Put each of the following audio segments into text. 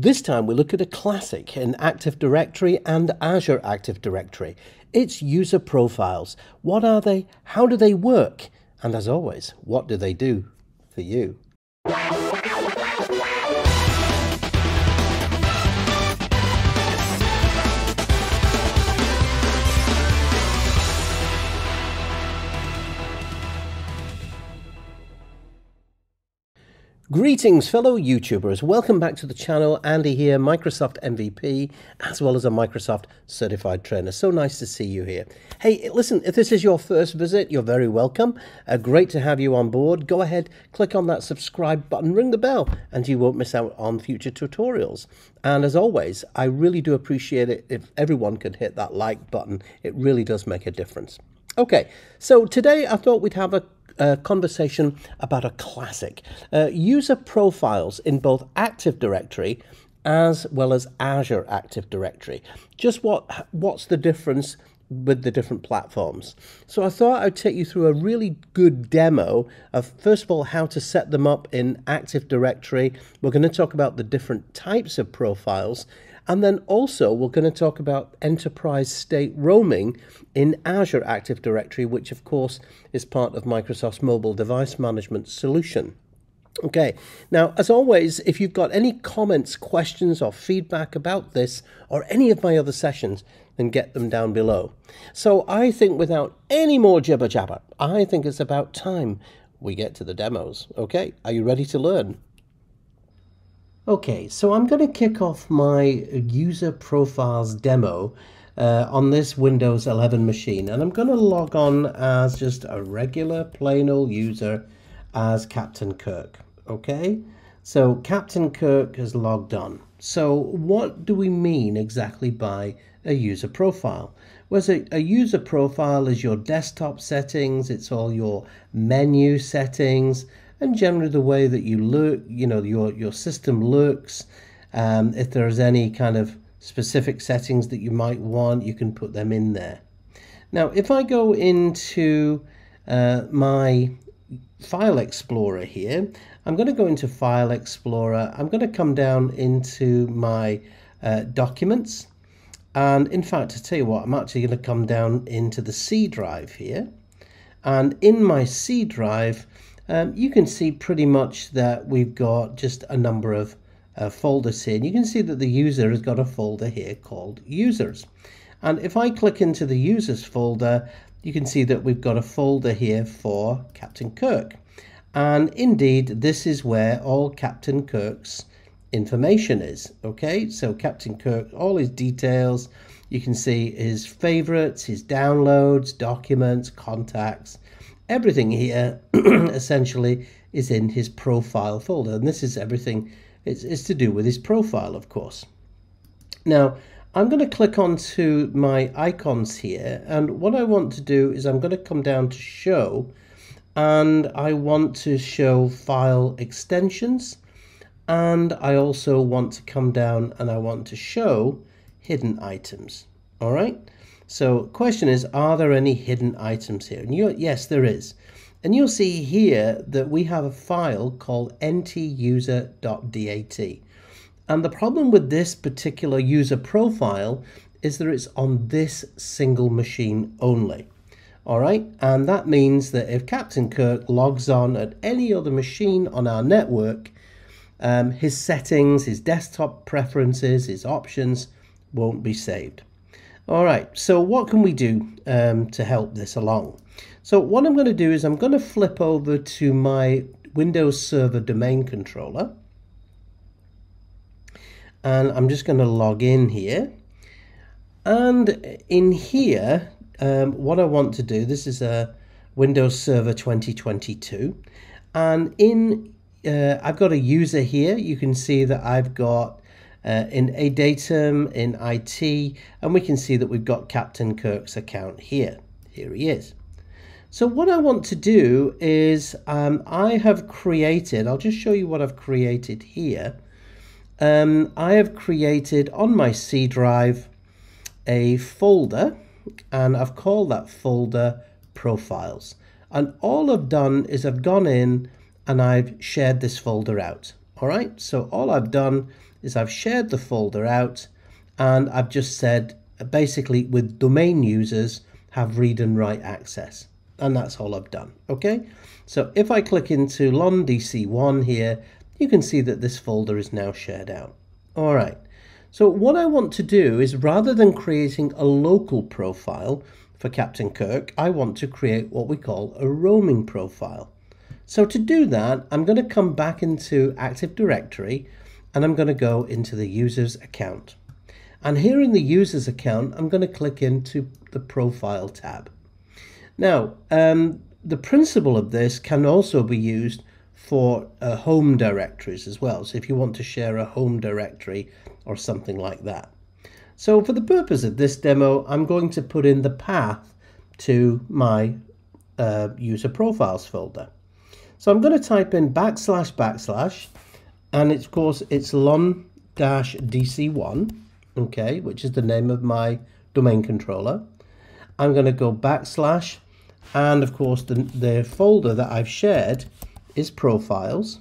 This time we look at a classic in Active Directory and Azure Active Directory. It's user profiles. What are they? How do they work? And as always, what do they do for you? Greetings fellow YouTubers, welcome back to the channel. Andy here, Microsoft MVP, as well as a Microsoft Certified Trainer. So nice to see you here. Hey, listen, if this is your first visit, you're very welcome. Great to have you on board. Go ahead, click on that subscribe button, ring the bell, and you won't miss out on future tutorials. And as always, I really do appreciate it if everyone could hit that like button. It really does make a difference. Okay, so today I thought we'd have a conversation about a classic, user profiles in both Active Directory as well as Azure Active Directory. Just what's the difference with the different platforms? So I thought I'd take you through a really good demo of, first of all, how to set them up in Active Directory. We're going to talk about the different types of profiles. And then also we're going to talk about enterprise state roaming in Azure Active Directory, which of course is part of Microsoft's mobile device management solution. Okay, now as always, if you've got any comments, questions or feedback about this or any of my other sessions, then get them down below. So I think without any more jibber jabber, I think it's about time we get to the demos. Okay, are you ready to learn? Okay, so I'm going to kick off my user profiles demo on this Windows 11 machine, and I'm going to log on as just a regular plain old user as Captain Kirk. Okay, so Captain Kirk has logged on. So what do we mean exactly by a user profile? Well, so a user profile is your desktop settings, it's all your menu settings, and generally the way that you look, you know, your system looks. If there's any kind of specific settings that you might want, you can put them in there. Now, if I go into my File Explorer here, I'm going to go into File Explorer. I'm going to come down into my Documents. And in fact, to tell you what, I'm actually going to come down into the C drive here. And in my C drive, you can see pretty much that we've got just a number of folders here. And you can see that the user has got a folder here called Users. And if I click into the Users folder, you can see that we've got a folder here for Captain Kirk. And indeed, this is where all Captain Kirk's information is. Okay, so Captain Kirk, all his details. You can see his favorites, his downloads, documents, contacts. Everything here essentially is in his profile folder, and this is everything, it's to do with his profile, of course. Now I'm going to click onto my icons here, and what I want to do is I'm going to come down to show, and I want to show file extensions, and I also want to come down and I want to show hidden items. All right. So question is, are there any hidden items here? And yes, there is. And you'll see here that we have a file called NTUSER.DAT. And the problem with this particular user profile is that it's on this single machine only. All right. And that means that if Captain Kirk logs on at any other machine on our network, his settings, his desktop preferences, his options won't be saved. All right, so what can we do to help this along? So what I'm going to do is I'm going to flip over to my Windows Server domain controller. And I'm just going to log in here. And in here, what I want to do, this is a Windows Server 2022. And in, I've got a user here. You can see that I've got in Adatum, in IT, and we can see that we've got Captain Kirk's account here. Here he is. So what I want to do is I have created, I'll just show you what I've created here. I have created on my C drive a folder, and I've called that folder Profiles. And all I've done is I've gone in and I've shared this folder out. All right, so all I've done is I've shared the folder out and I've just said basically with domain users have read and write access, and that's all I've done. Okay, so if I click into LON-DC1 here, you can see that this folder is now shared out. All right, so what I want to do is, rather than creating a local profile for Captain Kirk, I want to create what we call a roaming profile. So to do that, I'm going to come back into Active Directory and I'm going to go into the user's account. And here in the user's account, I'm going to click into the profile tab. Now, the principle of this can also be used for home directories as well. So if you want to share a home directory or something like that. So for the purpose of this demo, I'm going to put in the path to my user profiles folder. So I'm going to type in \\, and of course it's LON-DC1. Okay, which is the name of my domain controller. I'm going to go \, and of course the folder that I've shared is profiles,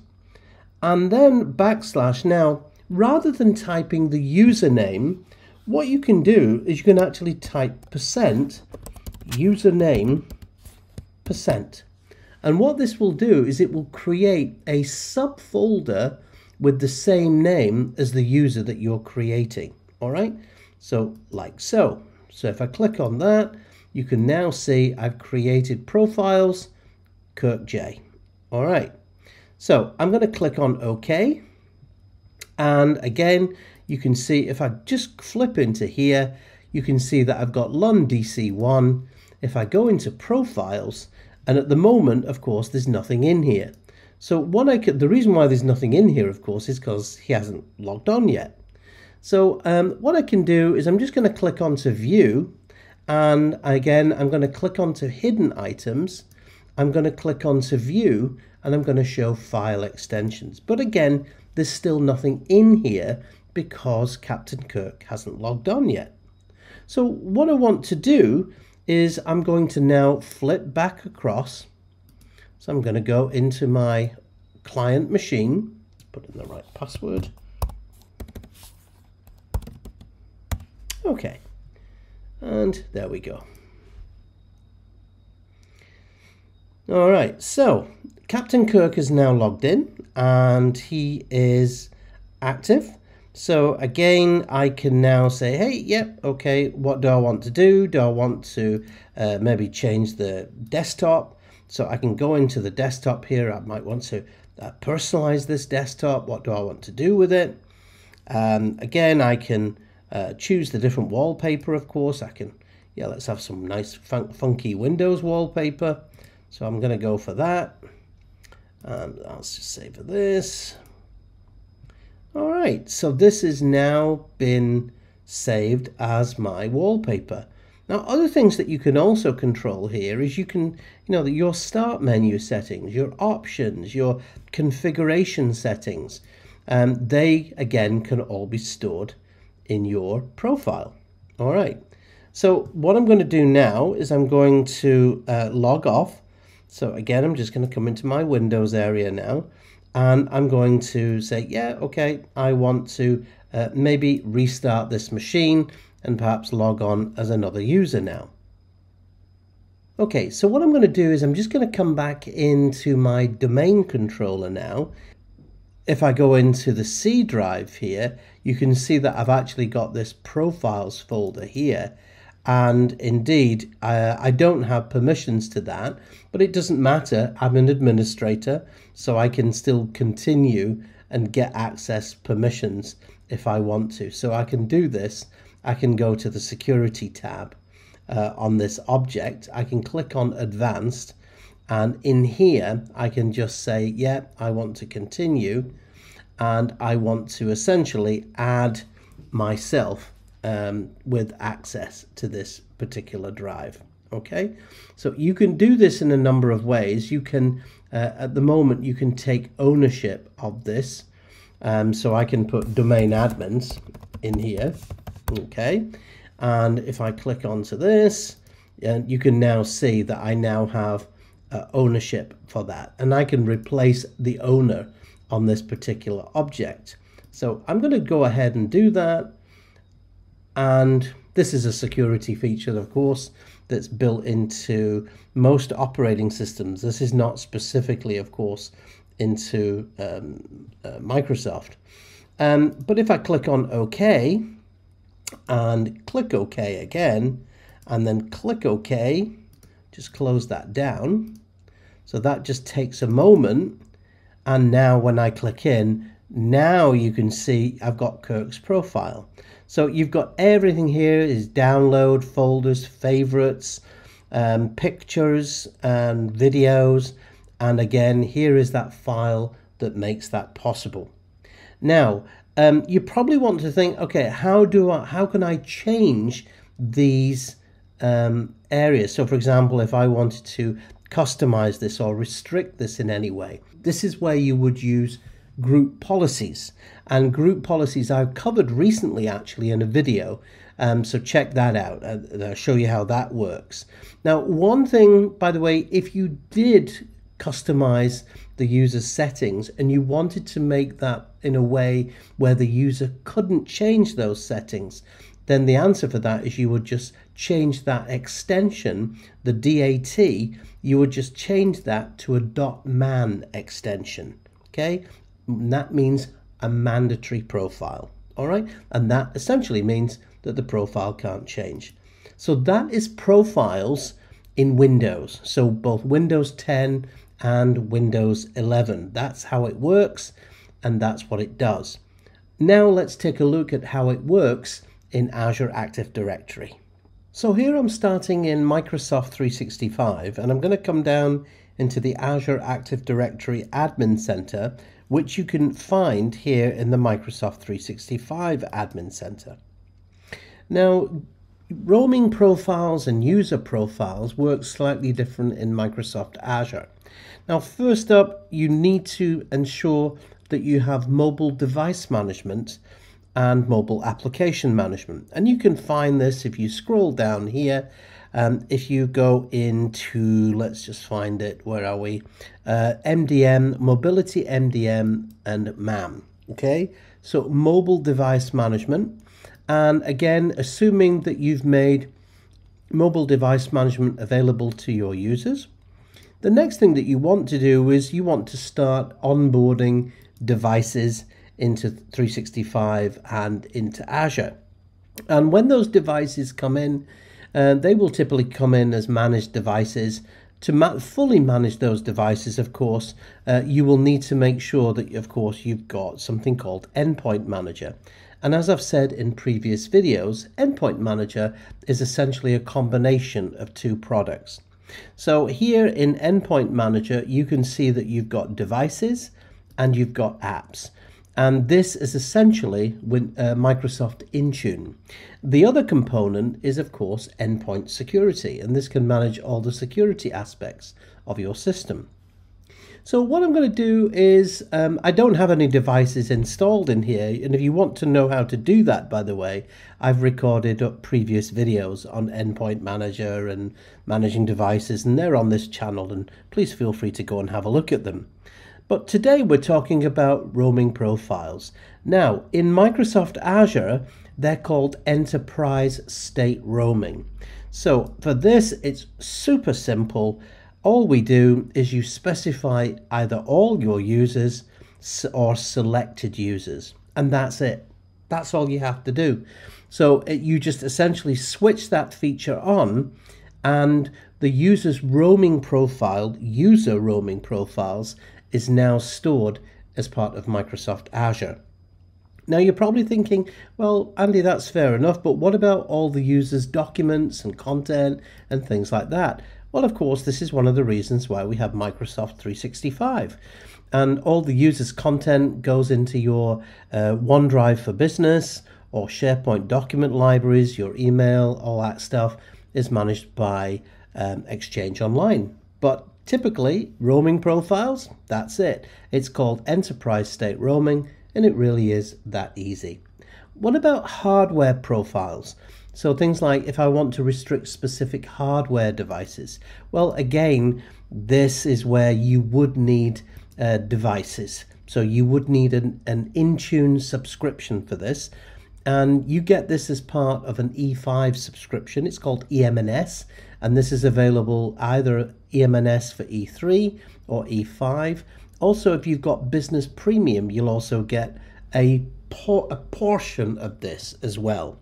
and then \. Now, rather than typing the username, what you can do is you can actually type %username%. And what this will do is it will create a subfolder with the same name as the user that you're creating. All right, so like so. So if I click on that, you can now see I've created profiles, Kirk J. All right, so I'm going to click on OK. And again, you can see if I just flip into here, you can see that I've got LON-DC1. If I go into profiles, and at the moment, of course, there's nothing in here. So what I could, the reason why there's nothing in here, of course, is because he hasn't logged on yet. So what I can do is I'm just going to click onto View, and again, I'm going to click onto Hidden Items. I'm going to click onto View, and I'm going to show File Extensions. But again, there's still nothing in here because Captain Kirk hasn't logged on yet. So what I want to do is I'm going to now flip back across. So I'm going to go into my client machine, put in the right password. Okay, and there we go. All right, so Captain Kirk is now logged in and he is active. So again, I can now say, hey, yep, okay, what do I want to do? Do I want to maybe change the desktop? So I can go into the desktop here. I might want to personalize this desktop. What do I want to do with it? Again, I can choose the different wallpaper, of course. I can, yeah, let's have some nice funky Windows wallpaper. So I'm going to go for that. I'll just save this. All right, so this has now been saved as my wallpaper. Now, other things that you can also control here is you can, your start menu settings, your options, your configuration settings, they again can all be stored in your profile. All right, so what I'm going to do now is I'm going to log off. So again, I'm just going to come into my Windows area now, and I'm going to say, yeah, okay, I want to maybe restart this machine and perhaps log on as another user now. Okay, so what I'm going to do is I'm just going to come back into my domain controller now. If I go into the C drive here, you can see that I've actually got this profiles folder here. And indeed, I don't have permissions to that, but it doesn't matter. I'm an administrator, so I can still continue and get access permissions if I want to. So I can do this. I can go to the security tab on this object. I can click on advanced. And in here, I can just say, yeah, I want to continue, and I want to essentially add myself with access to this particular drive. Okay, so you can do this in a number of ways. You can, at the moment, you can take ownership of this. So I can put domain admins in here. Okay, and if I click onto this, and you can now see that I now have ownership for that, and I can replace the owner on this particular object. So I'm going to go ahead and do that. And this is a security feature, of course, that's built into most operating systems. This is not specifically, of course, into Microsoft. But if I click on OK and click OK again, and then click OK, just close that down. So that just takes a moment. And now when I click in, now you can see I've got Kirk's profile. So you've got everything here is download, folders, favorites, pictures and videos. And again, here is that file that makes that possible. Now, you probably want to think, okay, how can I change these areas? So for example, if I wanted to customize this or restrict this in any way, this is where you would use group policies. And group policies I've covered recently actually in a video, so check that out and I'll show you how that works. Now, one thing, by the way, if you did customize the user's settings and you wanted to make that in a way where the user couldn't change those settings, then the answer for that is you would just change that extension, the DAT, you would just change that to a .man extension, okay? And that means a mandatory profile, all right? And that essentially means that the profile can't change. So that is profiles in Windows, so both Windows 10 and Windows 11. That's how it works, and that's what it does. Now let's take a look at how it works in Azure Active Directory. So here I'm starting in Microsoft 365, and I'm going to come down into the Azure Active Directory Admin Center, which you can find here in the Microsoft 365 Admin Center. Now, roaming profiles and user profiles work slightly different in Microsoft Azure. Now, first up, you need to ensure that you have mobile device management and mobile application management. And you can find this if you scroll down here. If you go into, let's just find it, where are we? MDM, Mobility MDM and MAM, okay? So mobile device management. And again, assuming that you've made mobile device management available to your users, the next thing that you want to do is you want to start onboarding devices into 365 and into Azure. And when those devices come in, they will typically come in as managed devices. To fully manage those devices, of course, you will need to make sure that, of course, you've got something called Endpoint Manager. And as I've said in previous videos, Endpoint Manager is essentially a combination of two products. So here in Endpoint Manager, you can see that you've got devices and you've got apps. And this is essentially with, Microsoft Intune. The other component is, of course, endpoint security, and this can manage all the security aspects of your system. So what I'm going to do is, I don't have any devices installed in here, and if you want to know how to do that, by the way, I've recorded up previous videos on Endpoint Manager and managing devices, and they're on this channel, and please feel free to go and have a look at them. But today we're talking about roaming profiles. Now, in Microsoft Azure, they're called Enterprise State Roaming. So for this, it's super simple. All we do is you specify either all your users or selected users, and that's it. That's all you have to do. So you just essentially switch that feature on, and the user's roaming profile, user roaming profiles, is now stored as part of Microsoft Azure. Now you're probably thinking, well, Andy, that's fair enough, but what about all the users' documents and content and things like that? Well, of course, this is one of the reasons why we have Microsoft 365. And all the users' content goes into your OneDrive for Business or SharePoint document libraries, your email, all that stuff is managed by Exchange Online. But typically, roaming profiles, that's it. It's called Enterprise State Roaming, and it really is that easy. What about hardware profiles? So things like if I want to restrict specific hardware devices, well, again, this is where you would need devices. So you would need an Intune subscription for this. And you get this as part of an E5 subscription. It's called EM&S, and this is available either EM&S for E3 or E5. Also, if you've got Business Premium, you'll also get a portion of this as well.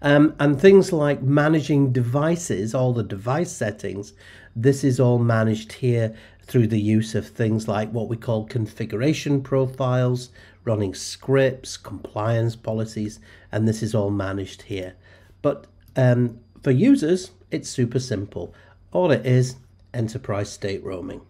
And things like managing devices, all the device settings, this is all managed here through the use of things like what we call configuration profiles, running scripts, compliance policies, and this is all managed here. But for users, it's super simple. All it is, enterprise state roaming.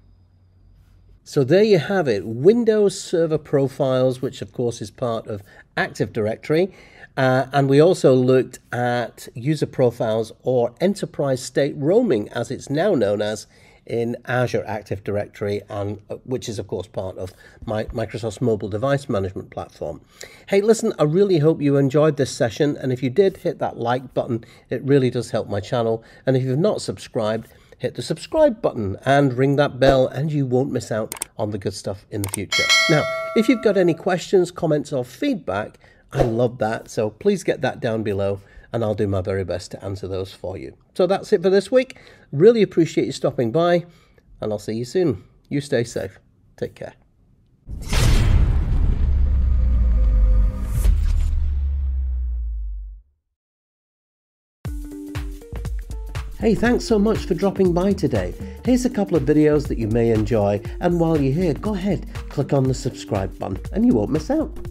So there you have it, Windows Server Profiles, which of course is part of Active Directory. And we also looked at user profiles, or enterprise state roaming as it's now known as, in Azure Active Directory, and which is of course part of Microsoft's mobile device management platform. Hey, listen, I really hope you enjoyed this session, and if you did, hit that like button. It really does help my channel. And if you've not subscribed, hit the subscribe button and ring that bell, and you won't miss out on the good stuff in the future. Now, if you've got any questions, comments or feedback, I love that, so please get that down below, and I'll do my very best to answer those for you. So that's it for this week. Really appreciate you stopping by, and I'll see you soon. You stay safe. Take care. Hey, thanks so much for dropping by today. Here's a couple of videos that you may enjoy, and while you're here, go ahead, click on the subscribe button and you won't miss out.